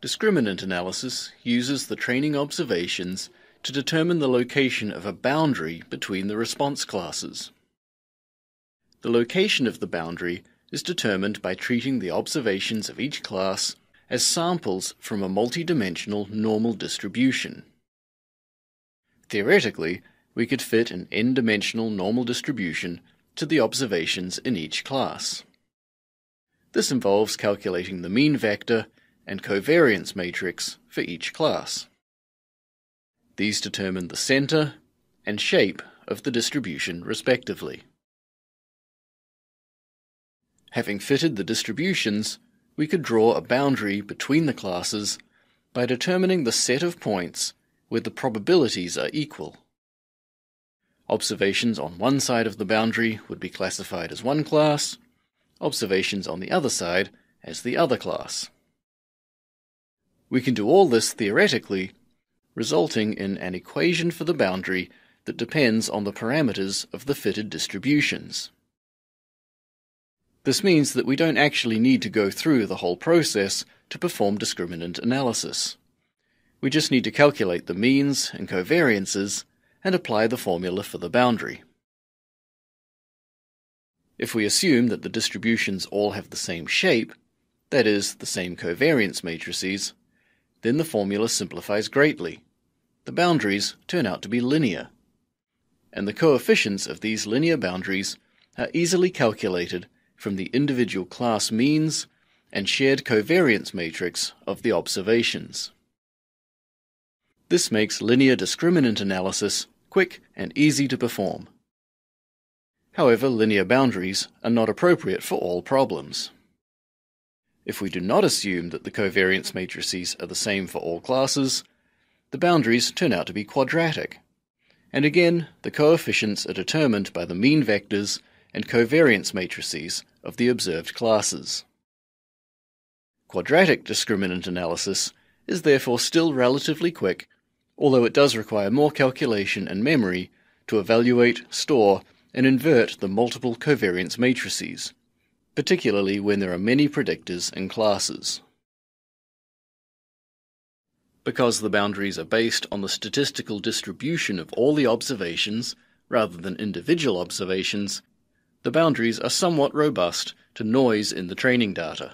Discriminant analysis uses the training observations to determine the location of a boundary between the response classes. The location of the boundary is determined by treating the observations of each class as samples from a multidimensional normal distribution. Theoretically, we could fit an n-dimensional normal distribution to the observations in each class. This involves calculating the mean vector and covariance matrix for each class. These determine the center and shape of the distribution respectively. Having fitted the distributions, we could draw a boundary between the classes by determining the set of points where the probabilities are equal. Observations on one side of the boundary would be classified as one class, observations on the other side as the other class. We can do all this theoretically, resulting in an equation for the boundary that depends on the parameters of the fitted distributions. This means that we don't actually need to go through the whole process to perform discriminant analysis. We just need to calculate the means and covariances and apply the formula for the boundary. If we assume that the distributions all have the same shape, that is, the same covariance matrices, then the formula simplifies greatly. The boundaries turn out to be linear, and the coefficients of these linear boundaries are easily calculated from the individual class means and shared covariance matrix of the observations. This makes linear discriminant analysis quick and easy to perform. However, linear boundaries are not appropriate for all problems. If we do not assume that the covariance matrices are the same for all classes, the boundaries turn out to be quadratic. And again, the coefficients are determined by the mean vectors and covariance matrices of the observed classes. Quadratic discriminant analysis is therefore still relatively quick, although it does require more calculation and memory to evaluate, store, and invert the multiple covariance matrices, particularly when there are many predictors and classes. Because the boundaries are based on the statistical distribution of all the observations, rather than individual observations, the boundaries are somewhat robust to noise in the training data.